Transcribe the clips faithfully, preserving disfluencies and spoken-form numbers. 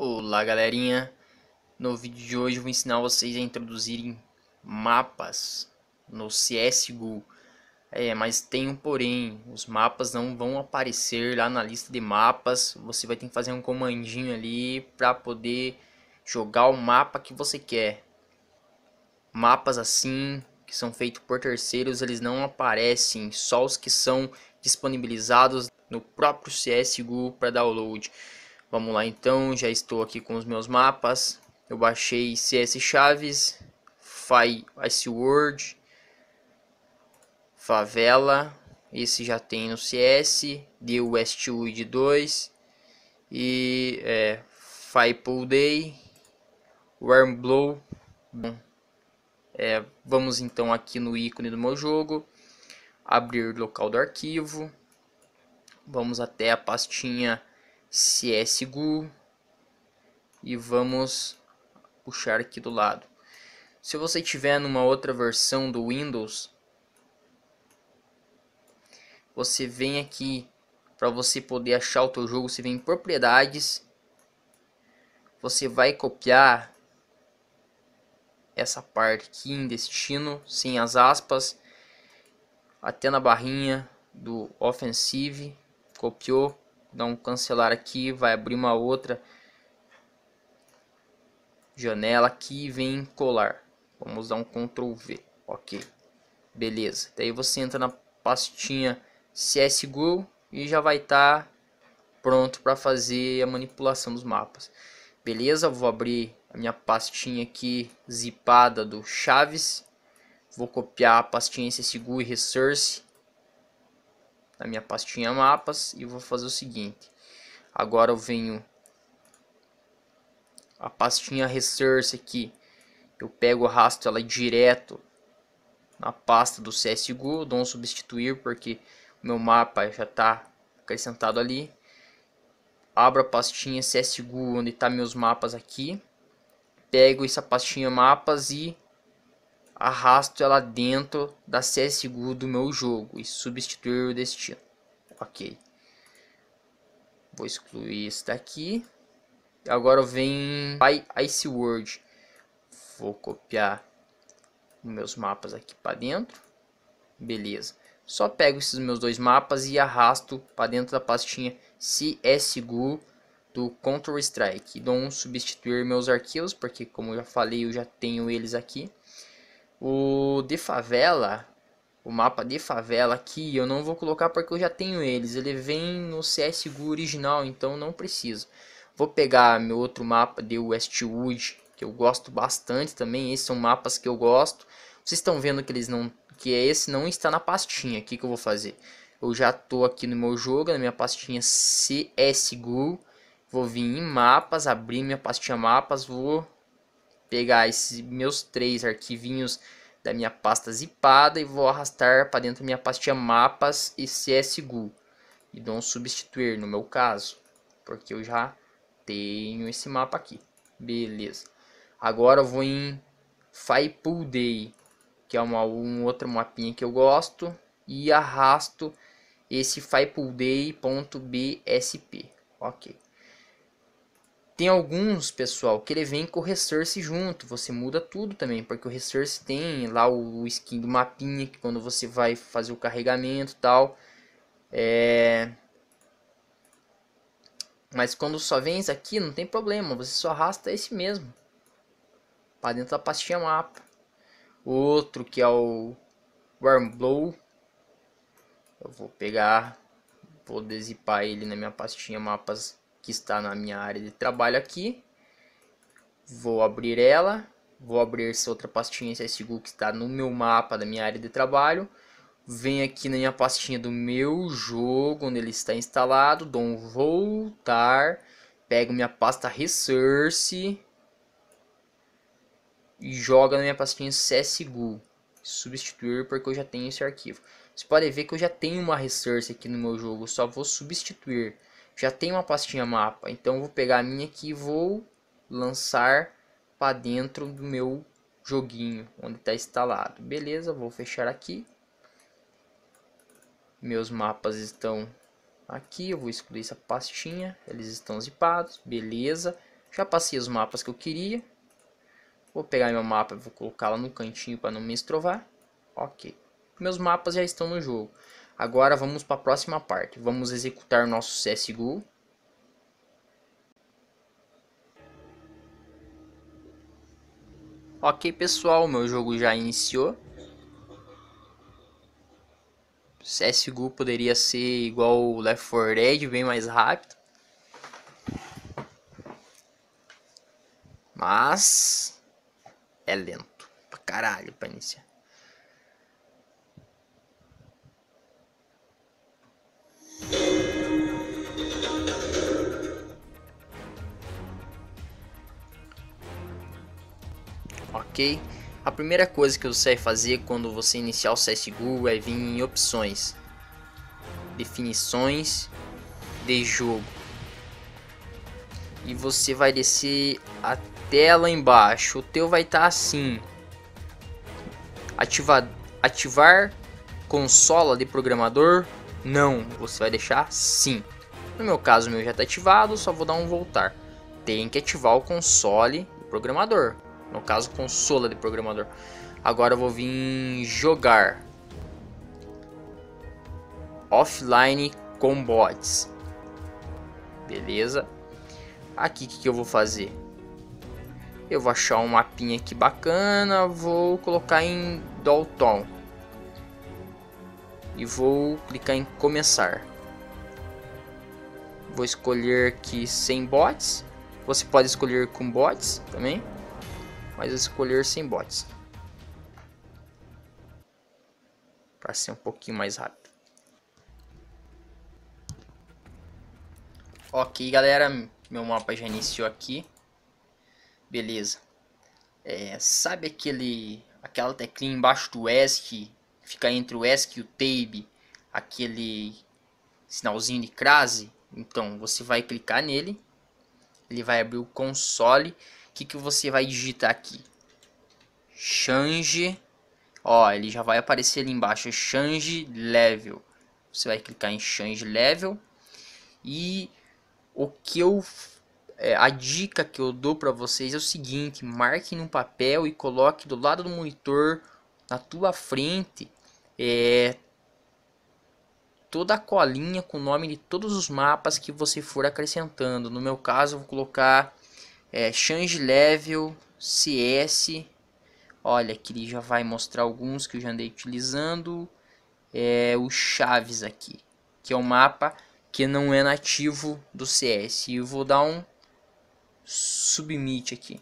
Olá galerinha, no vídeo de hoje eu vou ensinar vocês a introduzirem mapas no C S G O. É, mas tem um porém, os mapas não vão aparecer lá na lista de mapas, você vai ter que fazer um comandinho ali para poder jogar o mapa que você quer. Mapas assim, que são feitos por terceiros, eles não aparecem, só os que são disponibilizados no próprio C S G O para download. Vamos lá então, já estou aqui com os meus mapas. Eu baixei C S Chaves, Fire Ice World, Favela, esse já tem no C S, de westwood dois, e é, Fire Pool Day, Warm Blow. Bom, é, vamos então aqui no ícone do meu jogo, abrir local do arquivo, vamos até a pastinha C S G O e vamos puxar aqui do lado. Se você tiver numa outra versão do Windows, você vem aqui, para você poder achar o teu jogo, você vem em propriedades, você vai copiar essa parte aqui em destino, sem as aspas, até na barrinha do Offensive, copiou, dá um cancelar aqui, vai abrir uma outra janela aqui e vem colar. Vamos dar um control V, ok, beleza. Daí você entra na pastinha C S G O e já vai estar tá pronto para fazer a manipulação dos mapas. Beleza, vou abrir a minha pastinha aqui zipada do Chaves, vou copiar a pastinha C S G O e Resource na minha pastinha mapas e vou fazer o seguinte. Agora eu venho a pastinha resource aqui, eu pego, arrasto ela direto na pasta do C S G O, dou um substituir porque o meu mapa já está acrescentado ali. Abro a pastinha C S G O onde está meus mapas aqui, pego essa pastinha mapas e arrasto ela dentro da C S G O do meu jogo e substituir o destino. Ok, vou excluir esse daqui. Agora vem Ice World, vou copiar meus mapas aqui para dentro. Beleza, só pego esses meus dois mapas e arrasto para dentro da pastinha C S G O do Counter Strike. Dou um substituir meus arquivos porque, como eu já falei, eu já tenho eles aqui. O de favela, o mapa de favela aqui eu não vou colocar porque eu já tenho eles, ele vem no C S G O original, então não preciso. Vou pegar meu outro mapa de Westwood, que eu gosto bastante também, esses são mapas que eu gosto. Vocês estão vendo que eles não, que esse não está na pastinha. O que que eu vou fazer? Eu já tô aqui no meu jogo, na minha pastinha C S G O, vou vir em mapas, abrir minha pastinha mapas, vou pegar esses meus três arquivinhos da minha pasta zipada e vou arrastar para dentro da minha pastinha mapas e C S G O e dou um substituir no meu caso, porque eu já tenho esse mapa aqui. Beleza, agora eu vou em Fire Pool Day, que é uma, um outro mapinha que eu gosto, e arrasto esse firepoolday.bsp, ok. Tem alguns, pessoal, que ele vem com o resource junto, você muda tudo também, porque o resource tem lá o skin do mapinha, que quando você vai fazer o carregamento e tal. É... Mas quando só vem isso aqui, não tem problema, você só arrasta esse mesmo para dentro da pastinha mapa. Outro que é o Warm Blow, eu vou pegar, vou desequipar ele na minha pastinha mapas, que está na minha área de trabalho aqui. Vou abrir ela, vou abrir essa outra pastinha C S G O que está no meu mapa da minha área de trabalho. Venho aqui na minha pastinha do meu jogo, onde ele está instalado, dou um voltar, pego minha pasta resource e jogo na minha pastinha C S G O, substituir porque eu já tenho esse arquivo. Você pode ver que eu já tenho uma resource aqui no meu jogo, só vou substituir. Já tem uma pastinha mapa, então vou pegar a minha aqui e vou lançar para dentro do meu joguinho, onde está instalado. Beleza, vou fechar aqui. Meus mapas estão aqui, eu vou excluir essa pastinha, eles estão zipados, beleza. Já passei os mapas que eu queria. Vou pegar meu mapa e vou colocá-lo no cantinho para não me estrovar. Ok. Meus mapas já estão no jogo. Agora vamos para a próxima parte. Vamos executar nosso C S G O. Ok, pessoal, meu jogo já iniciou. C S G O poderia ser igual o Left four Dead, bem mais rápido. Mas é lento pra caralho pra iniciar. Ok, a primeira coisa que você vai fazer quando você iniciar o C S G O é vir em opções, definições de jogo, e você vai descer até lá embaixo. O teu vai estar tá assim: ativar, ativar consola de programador, não, você vai deixar sim. No meu caso, o meu já está ativado, só vou dar um voltar. Tem que ativar o console do programador. No caso, consola de programador. Agora eu vou vir em jogar offline com bots. Beleza. Aqui o que, que eu vou fazer? Eu vou achar um mapinha aqui bacana. Vou colocar em Downtown. E vou clicar em começar. Vou escolher aqui sem bots. Você pode escolher com bots também, mas eu escolher sem bots para ser um pouquinho mais rápido. Ok, galera, meu mapa já iniciou aqui. Beleza. É, sabe aquele aquela teclinha embaixo do E S C, fica entre o E S C e o Tab, aquele sinalzinho de crase? Então você vai clicar nele, ele vai abrir o console. Que que você vai digitar aqui? Change, ó, ele já vai aparecer ali embaixo, change level. Você vai clicar em change level. E o que eu é, a dica que eu dou para vocês é o seguinte: marque num papel e coloque do lado do monitor na tua frente é toda a colinha com o nome de todos os mapas que você for acrescentando. No meu caso, eu vou colocar É, change level C S. Olha, que ele já vai mostrar alguns que eu já andei utilizando. É o Chaves aqui, que é um mapa que não é nativo do C S. E eu vou dar um submit aqui.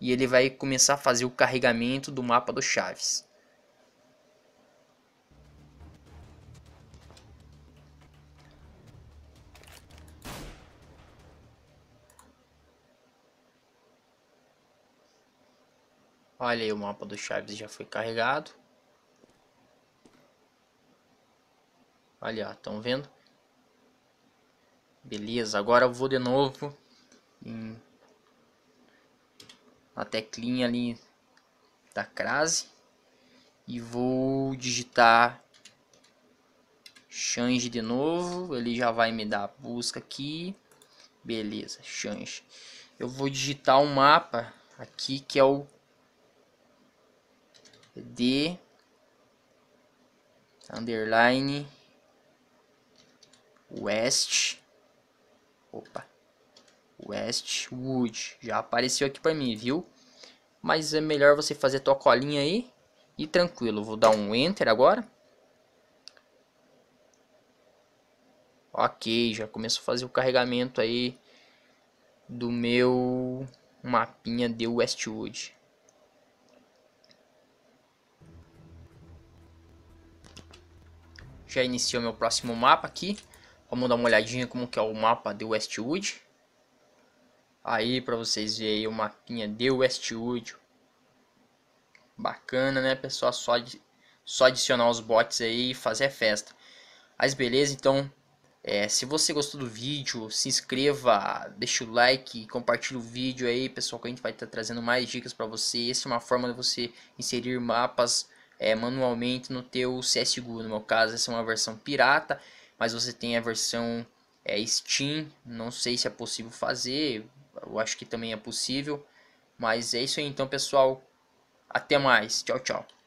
E ele vai começar a fazer o carregamento do mapa do Chaves. Olha aí, o mapa do Chaves já foi carregado. Olha, estão vendo? Beleza, agora eu vou de novo em... na teclinha ali da crase e vou digitar change de novo. Ele já vai me dar a busca aqui. Beleza, change. Eu vou digitar um mapa aqui que é o de underline west opa Westwood. Já apareceu aqui para mim, viu? Mas é melhor você fazer tua colinha aí e tranquilo. Vou dar um enter agora. Ok, já começou a fazer o carregamento aí do meu mapinha de Westwood. Já iniciou meu próximo mapa aqui. Vamos dar uma olhadinha como que é o mapa de Westwood. Aí para vocês verem o mapinha de Westwood. Bacana, né, pessoal? Só, só adicionar os bots aí e fazer festa. Mas beleza, então. É, se você gostou do vídeo, se inscreva, deixa o like, compartilha o vídeo aí, pessoal, que a gente vai estar tá trazendo mais dicas para você. Essa é uma forma de você inserir mapas É, manualmente no teu C S G O. No meu caso, essa é uma versão pirata, mas você tem a versão é, Steam, não sei se é possível fazer, eu acho que também é possível, mas é isso aí então pessoal, até mais, tchau tchau.